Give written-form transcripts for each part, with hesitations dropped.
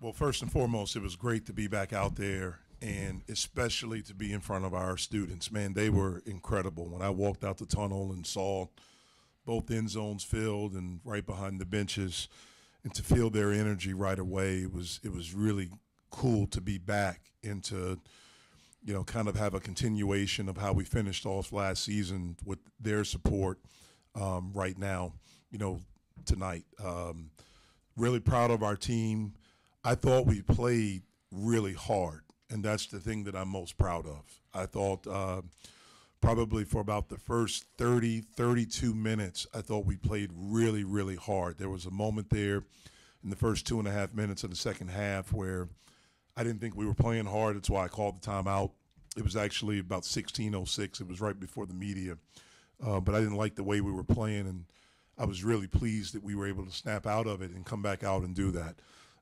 Well, first and foremost, it was great to be back out there, and especially to be in front of our students. Man, they were incredible. When I walked out the tunnel and saw both end zones filled and right behind the benches, and to feel their energy right away, it was really cool to be back and to, you know, kind of have a continuation of how we finished off last season with their support right now, you know, tonight. Really proud of our team. I thought we played really hard, and that's the thing that I'm most proud of. I thought probably for about the first 30, 32 minutes, I thought we played really, really hard. There was a moment there in the first 2.5 minutes of the second half where I didn't think we were playing hard. That's why I called the timeout. It was actually about 16:06. It was right before the media. But I didn't like the way we were playing, and I was really pleased that we were able to snap out of it and come back out and do that.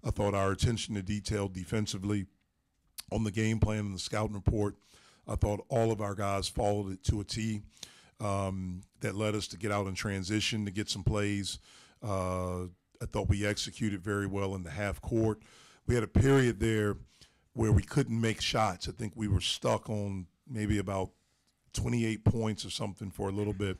I thought our attention to detail defensively on the game plan and the scouting report, I thought all of our guys followed it to a T. That led us to get out in transition, to get some plays. I thought we executed very well in the half court. We had a period there where we couldn't make shots. I think we were stuck on maybe about 28 points or something for a little bit.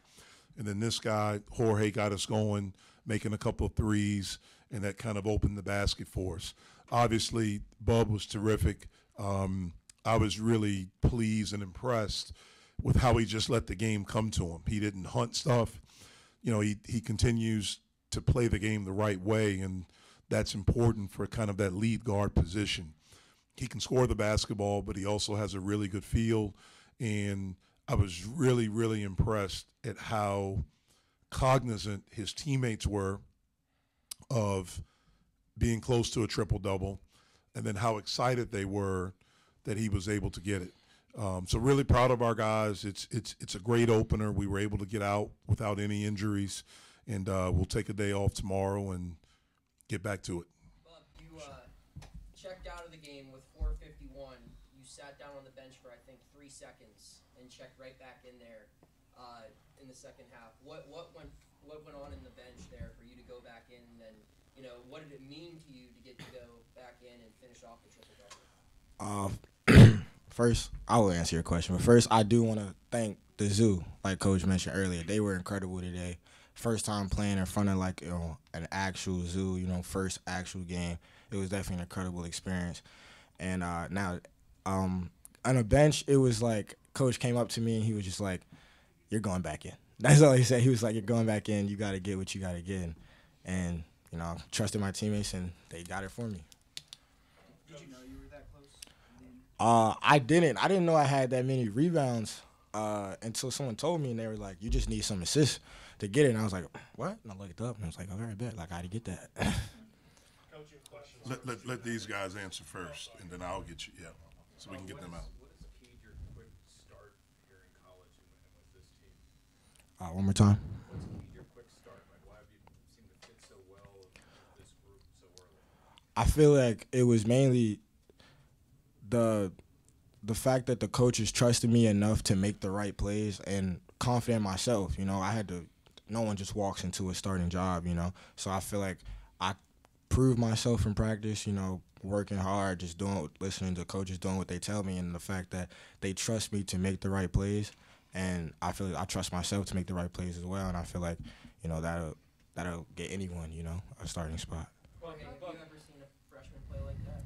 And then this guy, Jorge, got us going, making a couple of threes, and that kind of opened the basket for us. Obviously, Bub was terrific. I was really pleased and impressed with how he just let the game come to him. He didn't hunt stuff. You know, he continues to play the game the right way, and that's important for kind of that lead guard position. He can score the basketball, but he also has a really good feel, and I was really, really impressed at how cognizant his teammates were of being close to a triple-double, and then how excited they were that he was able to get it. So really proud of our guys. It's a great opener. We were able to get out without any injuries, and we'll take a day off tomorrow and get back to it. Bob, you checked out of the game with 4:51. You sat down on the bench for, I think, 3 seconds and checked right back in there in the second half. What went on in the bench there for you to go back in? And then, you know, what did it mean to you to get to go back in and finish off the triple-double? First, I will answer your question. But first, I do want to thank the Zoo, like Coach mentioned earlier. They were incredible today. First time playing in front of, like, you know, an actual Zoo, you know, first actual game. It was definitely an incredible experience. And now – on a bench, it was like Coach came up to me and he was just like, "You're going back in." That's all he said. He was like, "You're going back in. You got to get what you got to get." And, you know, I trusted my teammates and they got it for me. Did you know you were that close? I didn't. I didn't know I had that many rebounds until someone told me, and they were like, "You just need some assists to get it." And I was like, "What?" And I looked up and I was like, "All right, bet. Like, I had to get that." Coach, your question. Let these guys answer first, and then I'll get you. Yeah. So we can get them out. What has keyed your quick start here in college and with this team? One more time. What's keyed your quick start? Like, why have you seemed to fit so well with this group so early? I feel like it was mainly the fact that the coaches trusted me enough to make the right plays and confident in myself. You know, I had to. No one just walks into a starting job. You know, so I feel like I proved myself in practice. You know, working hard, just doing, listening to coaches, doing what they tell me, and the fact that they trust me to make the right plays, and I feel like I trust myself to make the right plays as well, and I feel like, you know, that'll get anyone, you know, a starting spot. Well, have you ever seen a freshman play like that?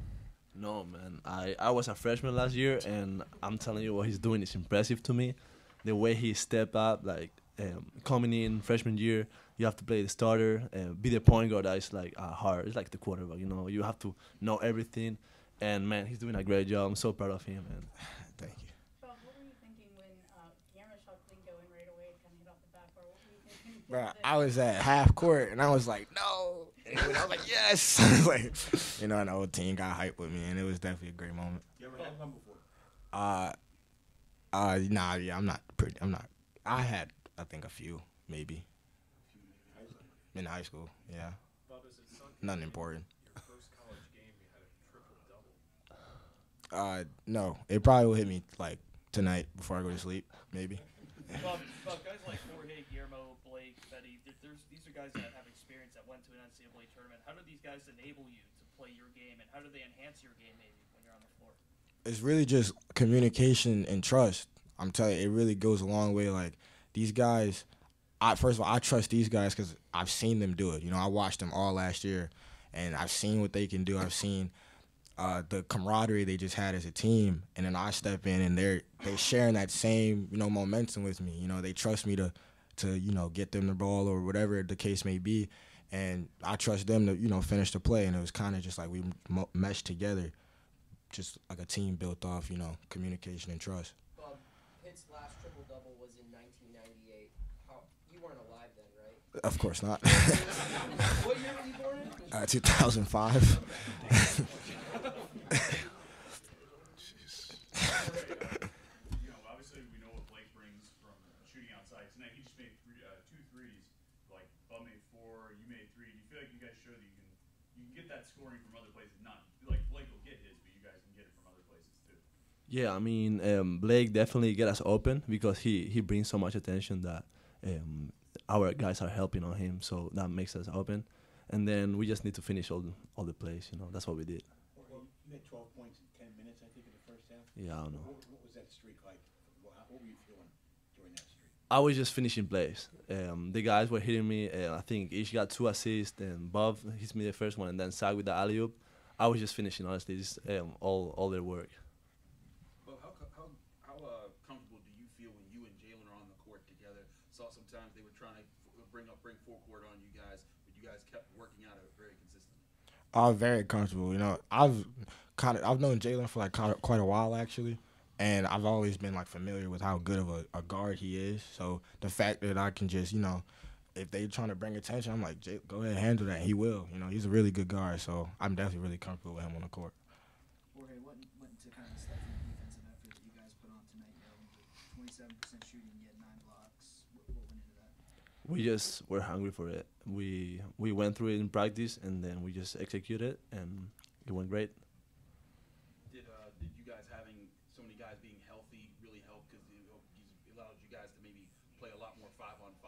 No, man. I was a freshman last year, and I'm telling you, what he's doing is impressive to me. The way he stepped up, like, coming in freshman year, you have to play the starter and be the point guard. That is like hard. It's like the quarterback, you know. You have to know everything, and man, he's doing a great job. I'm so proud of him, man. Thank you. Bob, what were you thinking when Yama's shot didn't go in right away and kind of hit off the backboard? What were you thinking? Bro, I was at half court and I was like, no, and I was like, yes. Like, you know, an old team got hyped with me, and it was definitely a great moment. You ever had one before? Nah, yeah, I'm not. I had. I think a few, maybe. In high school, yeah. Bob, is it nothing important. Your first college game, you had a triple-double. No, it probably will hit me like tonight before I go to sleep, maybe. Bob, guys like Jorge, Guillermo, Blake, Betty, these are guys that have experience that went to an NCAA tournament. How do these guys enable you to play your game, and how do they enhance your game maybe when you're on the floor? It's really just communication and trust. I'm telling you, it really goes a long way. Like, these guys, first of all, I trust these guys because I've seen them do it. You know, I watched them all last year, and I've seen what they can do. I've seen the camaraderie they just had as a team, and then I step in, and they're sharing that same, you know, momentum with me. You know, they trust me to you know, get them the ball or whatever the case may be, and I trust them to, you know, finish the play. And it was kind of just like we meshed together, just like a team built off, you know, communication and trust. Bob, Pitt's last triple-double was in 1998. You weren't alive then, right? Of course not. What year were you born in? 2005. Yeah, I mean, Blake definitely get us open because he brings so much attention that our guys are helping on him, so that makes us open. And then we just need to finish all the plays, you know. That's what we did. Well, you had 12 points in 10 minutes, I think, in the first half. Yeah, I don't know. What was that streak like? What were you feeling during that streak? I was just finishing plays. The guys were hitting me. I think each got 2 assists, and Bob hits me the first one, and then Zach with the alley-oop. I was just finishing, honestly, just all their work. Sometimes they were trying to bring forecourt on you guys, but you guys kept working out very consistently. I'm very comfortable. You know, I've known Jaylen for like quite a while actually, and I've always been like familiar with how good of a guard he is. So the fact that I can just, you know, if they're trying to bring attention, I'm like, Jay, go ahead and handle that. He will. You know, he's a really good guard, so I'm definitely really comfortable with him on the court. Jorge, what went to kind of stuff in the defensive effort that you guys put on tonight? You know, 27% shooting, yet 9 blocks. We just were hungry for it. We went through it in practice, and then we just executed, and it went great. Did you guys having so many guys being healthy really help? Because it allowed you guys to maybe play a lot more 5-on-5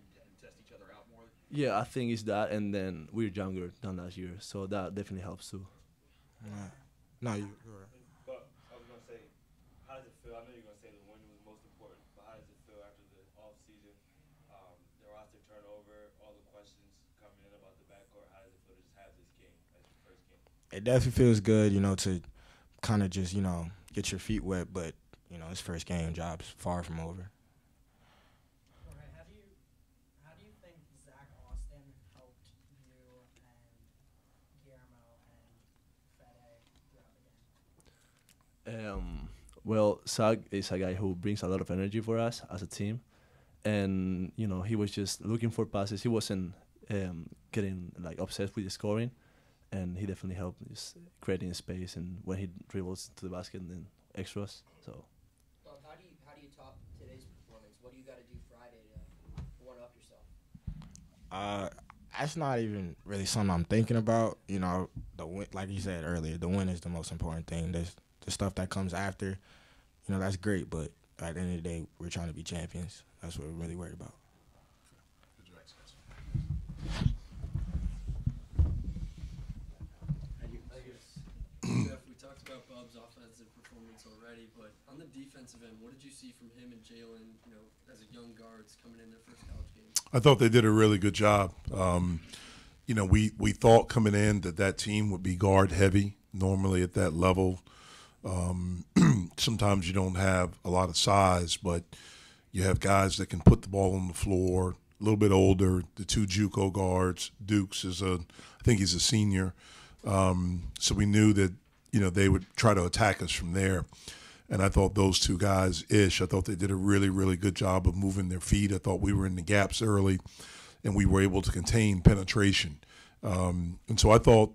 and test each other out more? Yeah, I think it's that, and then we're younger than last year, so that definitely helps too. No, you're right. But I was going to say, how does it feel? I know you're going to say the win was most important, but how does it feel after the offseason? Roster turnover, all the questions coming in about the backcourt, how does it feel to just have this game as your first game? It definitely feels good, you know, to kind of just, you know, get your feet wet, but, you know, it's first game, job's far from over. All right, how do you think Zach Austin helped you and Guillermo and Fede throughout the game? Well, Zach is a guy who brings a lot of energy for us as a team. And, you know, he was just looking for passes. He wasn't getting, like, obsessed with the scoring. And he definitely helped just creating space and when he dribbles to the basket and then extras. So, well, how do you top today's performance? What do you got to do Friday to one-up yourself? That's not even really something I'm thinking about. You know, the win, like you said earlier, the win is the most important thing. There's the stuff that comes after, you know, that's great, but at the end of the day, we're trying to be champions. That's what we're really worried about. Good advice, guys. Jeff, we talked about Bub's offensive performance already, but on the defensive end, what did you see from him and Jaylen, you know, as a young guards coming in their first college game? I thought they did a really good job. You know, we thought coming in that team would be guard heavy normally at that level. Sometimes you don't have a lot of size, but you have guys that can put the ball on the floor, a little bit older, the 2 JUCO guards. Dukes is I think he's a senior. So we knew that, you know, they would try to attack us from there. And I thought those 2 guys-ish, I thought they did a really, really good job of moving their feet. I thought we were in the gaps early, and we were able to contain penetration. And so I thought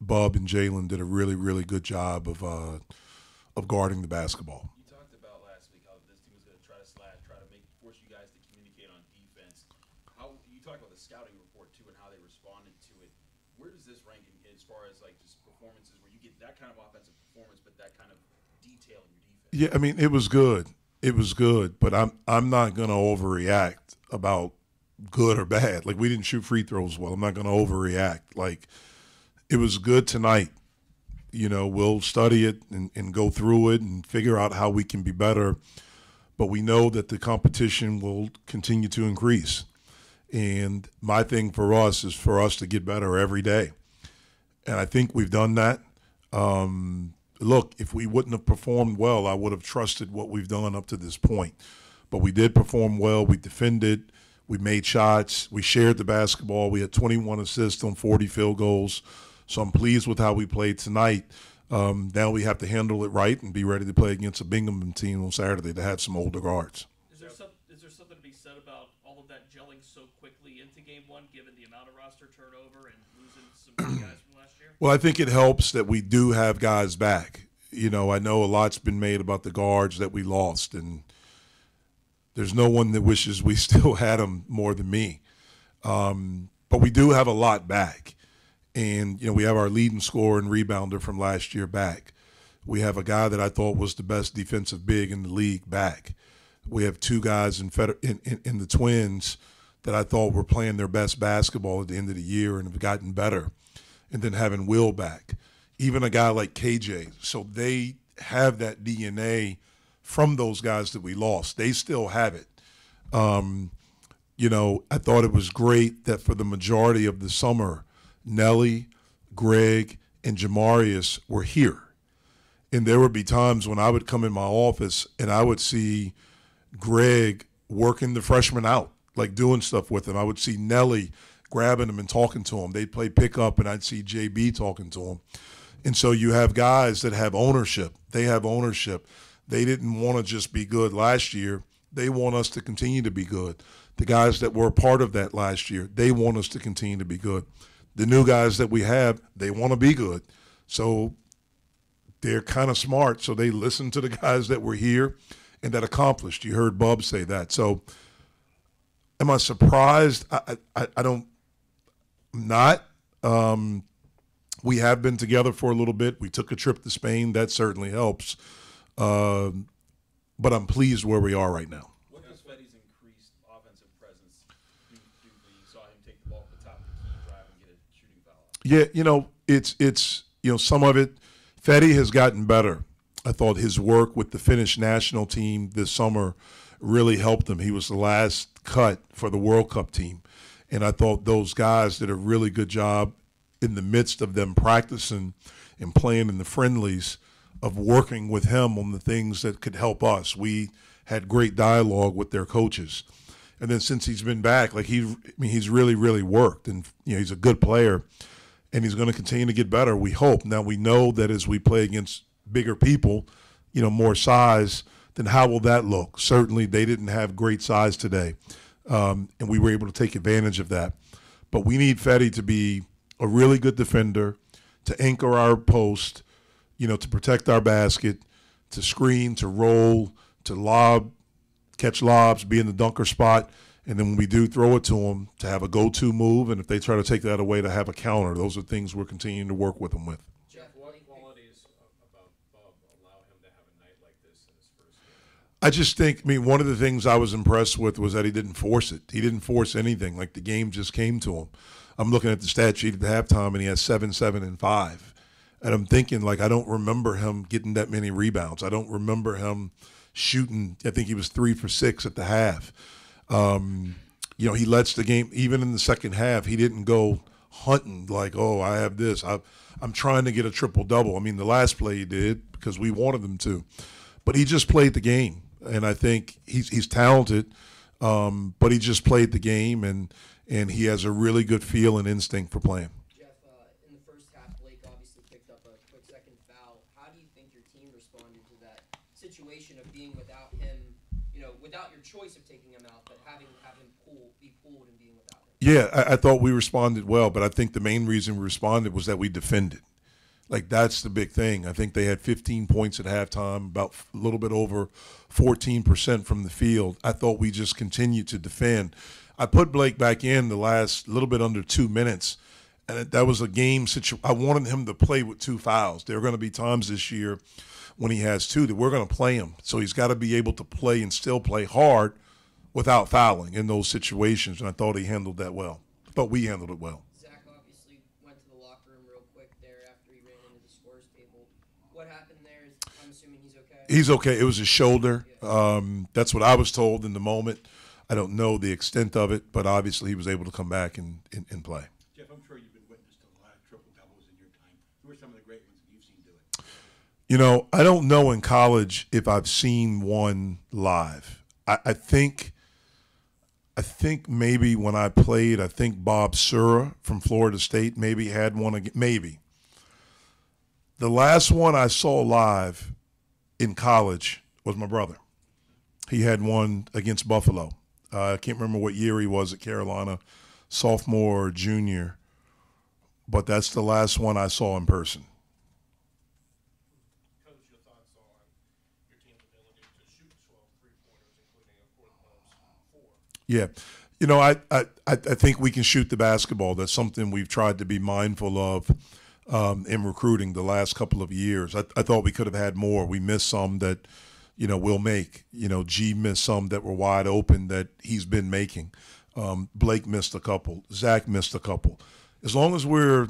Bub and Jaylen did a really, really good job of guarding the basketball. You talked about last week how this team was going to try to slash, try to force you guys to communicate on defense. How you talked about the scouting report too and how they responded to it. Where does this rank in, as far as like just performances where you get that kind of offensive performance but that kind of detail in your defense? Yeah, I mean, it was good. It was good, but I'm not going to overreact about good or bad. Like, we didn't shoot free throws well. I'm not going to overreact. Like, it was good tonight. You know, we'll study it and go through it and figure out how we can be better. But we know that the competition will continue to increase. And my thing for us is for us to get better every day. And I think we've done that. Look, if we wouldn't have performed well, I would have trusted what we've done up to this point. But we did perform well. We defended. We made shots. We shared the basketball. We had 21 assists on 40 field goals. So I'm pleased with how we played tonight. Now we have to handle it right and be ready to play against a Binghamton team on Saturday that had some older guards. Is there something to be said about all of that gelling so quickly into Game 1, given the amount of roster turnover and losing some guys from last year? Well, I think it helps that we do have guys back. You know, I know a lot's been made about the guards that we lost, and there's no one that wishes we still had them more than me. But we do have a lot back. And, you know, we have our leading scorer and rebounder from last year back. We have a guy that I thought was the best defensive big in the league back. We have two guys in the Twins that I thought were playing their best basketball at the end of the year and have gotten better. And then having Will back. Even a guy like KJ. So they have that DNA from those guys that we lost. They still have it. You know, I thought it was great that for the majority of the summer, Nellie, Greg, and Jamarius were here. And there would be times when I would come in my office and I would see Greg working the freshman out, like doing stuff with him. I would see Nellie grabbing him and talking to him. They'd play pickup and I'd see JB talking to him. And so you have guys that have ownership. They have ownership. They didn't want to just be good last year. They want us to continue to be good. The guys that were a part of that last year, they want us to continue to be good. The new guys that we have, they want to be good. So they're kind of smart, so they listen to the guys that were here and that accomplished. You heard Bub say that. So am I surprised? I'm not. We have been together for a little bit. We took a trip to Spain. That certainly helps. But I'm pleased where we are right now. What does Fetty's increased offensive presence do when you saw him take the ball at the top of the key drive and get a shooting foul? Yeah, you know, it's you know, some of it. Fetty has gotten better. I thought his work with the Finnish national team this summer really helped him. He was the last cut for the World Cup team, and I thought those guys did a really good job in the midst of them practicing and playing in the friendlies of working with him on the things that could help us. We had great dialogue with their coaches. And then since he's been back, like he's really, really worked. And, you know, he's a good player. And he's going to continue to get better, we hope. Now, we know that as we play against bigger people, you know, more size, then how will that look? Certainly they didn't have great size today. And we were able to take advantage of that. But we need Fetty to be a really good defender, to anchor our post, you know, to protect our basket, to screen, to roll, to lob, catch lobs, be in the dunker spot, and then when we do throw it to them, to have a go-to move, and if they try to take that away, to have a counter. Those are things we're continuing to work with them with. Jeff, what qualities about Bub allow him to have a night like this in his first game? I just think, I mean, one of the things I was impressed with was that he didn't force it. He didn't force anything. Like, the game just came to him. I'm looking at the stat sheet at the halftime, and he has 7, 7, and 5. And I'm thinking, like, I don't remember him getting that many rebounds. I don't remember him shooting. I think he was 3 for 6 at the half. You know, he lets the game, even in the second half, he didn't go hunting like, oh, I have this. I'm trying to get a triple-double. I mean, the last play he did because we wanted him to. But he just played the game. And I think he's talented, but he just played the game, and he has a really good feel and instinct for playing. Of being without him, you know, without your choice of taking him out, but having him be pulled and being without him. Yeah, I thought we responded well, but I think the main reason we responded was that we defended. Like, that's the big thing. I think they had 15 points at halftime, about a little bit over 14% from the field. I thought we just continued to defend. I put Blake back in the last little bit under 2 minutes, and that was a game situation. I wanted him to play with 2 fouls. There are going to be times this year when he has 2, that we're going to play him. So he's got to be able to play and still play hard without fouling in those situations, and I thought he handled that well. But we handled it well. Zach obviously went to the locker room real quick What happened there is, I'm assuming he's okay. He's okay. It was his shoulder. Yeah. That's what I was told in the moment. I don't know the extent of it, but obviously he was able to come back and play. Jeff, I'm sure you've been witness to a lot of triple-doubles in your time. Who are some of the great ones that you've seen do it? You know, I don't know in college if I've seen one live. I think maybe when I played, I think Bob Sura from Florida State maybe had one again, maybe. The last one I saw live in college was my brother. He had one against Buffalo. I can't remember what year he was at Carolina, sophomore or junior, but that's the last one I saw in person. Coach, your thoughts on your team's ability to shoot 12 three-pointers, including a fourth-most 4? Yeah. You know, I think we can shoot the basketball. That's something we've tried to be mindful of in recruiting the last couple of years. I thought we could have had more. We missed some that – you know, we'll make. You know, G missed some that were wide open that he's been making. Blake missed a couple. Zach missed a couple. As long as we're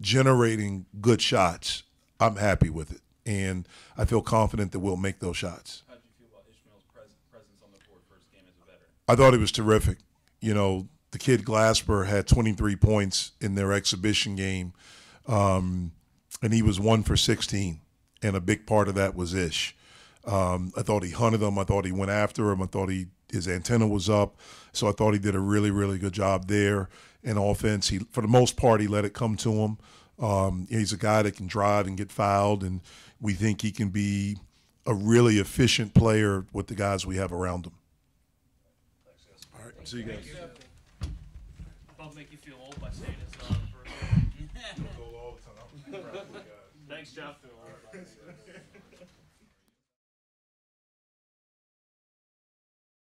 generating good shots, I'm happy with it. And I feel confident that we'll make those shots. How did you feel about Ishmael's presence on the board first game as a veteran? I thought he was terrific. You know, the kid Glasper had 23 points in their exhibition game, and he was 1 for 16, and a big part of that was Ish. I thought he hunted him. I thought he went after him. I thought his antenna was up. So I thought he did a really, really good job there in offense. He, for the most part, he let it come to him. He's a guy that can drive and get fouled, and we think he can be a really efficient player with the guys we have around him. All right, see you guys. Don't make you feel old by saying it's not a person. Thanks, Jeff.